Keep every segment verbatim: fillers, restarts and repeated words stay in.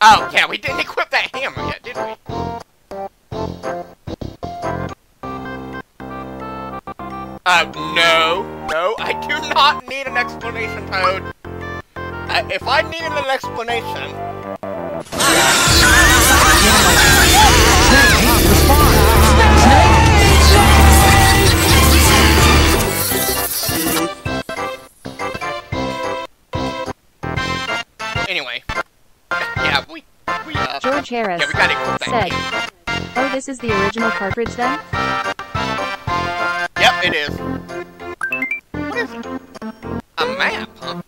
Oh, yeah, we didn't equip that hammer yet, did we? Uh, no. No, I do not need an explanation, Toad. Uh, if I needed an explanation... Anyway. Yeah, we... we uh, George Harris yeah, we gotta equip that said, game. Oh, this is the original cartridge, then? Yep, it is. What is it? A map, huh?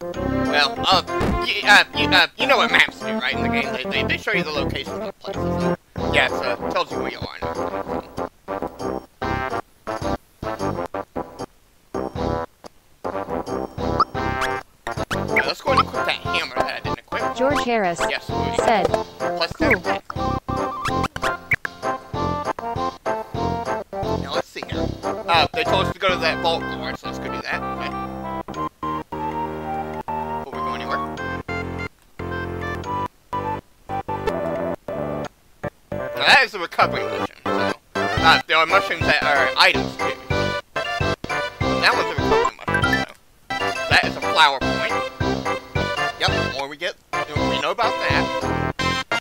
Well, uh, y uh, y uh, you know what maps do, right, in the game? They, they, they show you the locations of the places. So. Yeah, so it tells you where you are now. Right, let's go and equip that hammer that I didn't equip. George Harris yes, said, plus cool. Ten. Now, let's see here. Uh, they told us to go to that vault door, so let's go do that, right? That is a recovery mission, so... Uh, there are mushrooms that are items, too. That one's a recovery mushroom, so... That is a flower point. Yep, the more we get, the more we know about that.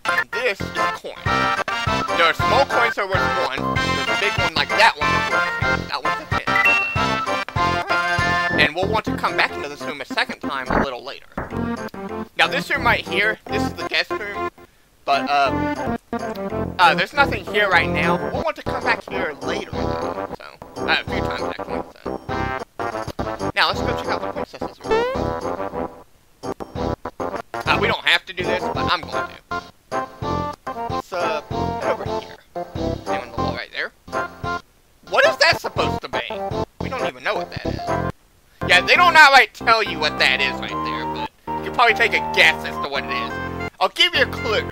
And this is a coin. There are small coins that are worth one. There's a big one like that one that's worth ten. That one's a ten. So. Alright. And we'll want to come back into this room a second time a little later. Now, this room right here, this is the guest room. But, uh... Uh, there's nothing here right now. We'll want to come back here later, though, so... Uh, a few times, actually, so... Now, let's go check out the princesses room. Uh, we don't have to do this, but I'm going to. Let's, uh, head over here. Down in the wall right there. What is that supposed to be? We don't even know what that is. Yeah, they don't outright tell you what that is right there, but... You can probably take a guess as to what it is. I'll give you a clue.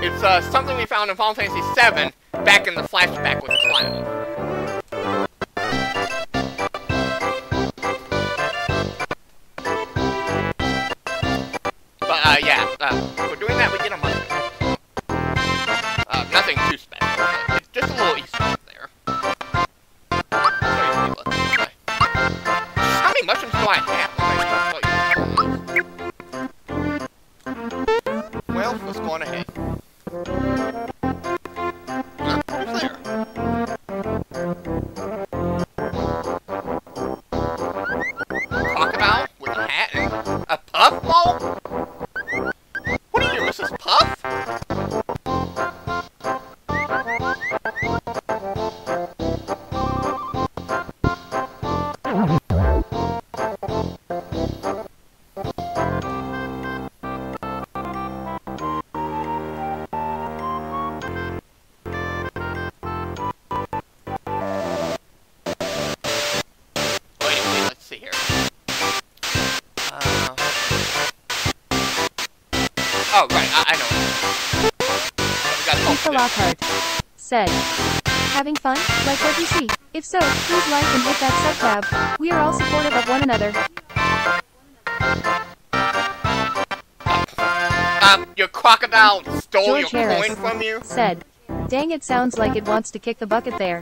It's uh, something we found in Final Fantasy seven back in the flashback with Cloud. But uh, yeah, uh, for doing that we get a mushroom. Uh, nothing too special. It's just a little Easter egg there. How many mushrooms do I have? Well, let's go on ahead. Oh, right, I, I know. Lisa Lockhart said, having fun? Like what you see? If so, please like and hit that sub tab. We are all supportive of one another. Um, your crocodile stole George your Harris coin from you? Said, dang, it sounds like it wants to kick the bucket there.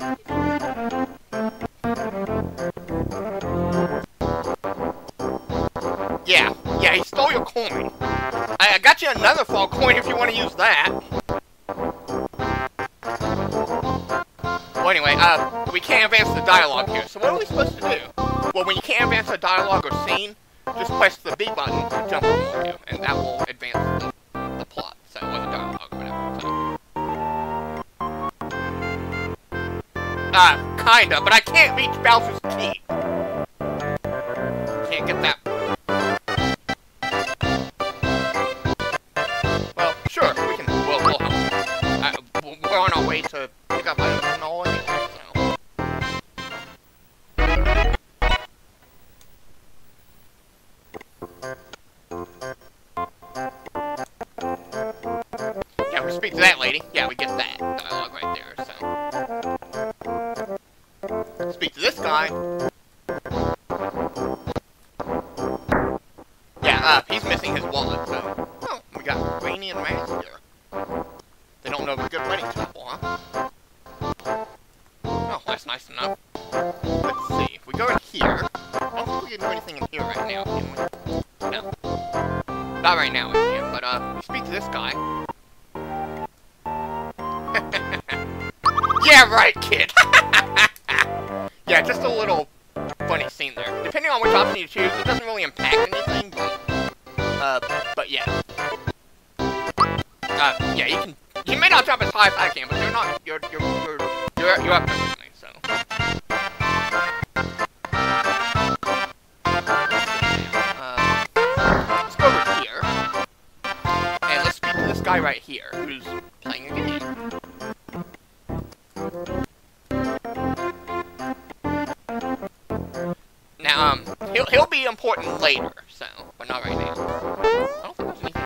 Yeah, yeah, he stole your coin. I got you another fall coin if you want to use that. Well, anyway, uh, we can't advance the dialogue here, so what are we supposed to do? Well, when you can't advance a dialogue or scene, just press the B button to jump over you, and that will advance the, the plot, so, or the dialogue, or whatever, so. Uh, kinda, but I can't reach Bowser's key. Can't get that. To pick up items and all anyway, so. Yeah, we speak to that lady. Yeah, we get that dialogue right there, so. Speak to this guy. Yeah, uh, he's missing his wallet, so. Oh, we got Rainy and Rainy. Not right now, I can't, but, uh, speak to this guy. Yeah, right, kid! Yeah, just a little funny scene there. Depending on which option you choose, it doesn't really impact anything, but, uh, but yeah. Uh, yeah, you can, you may not jump as high as I can, but you're not, you're, you're, you're, you're, you're up there with me, so. Guy right here who's playing a game. Now, um, he'll, he'll be important later, so, but not right now.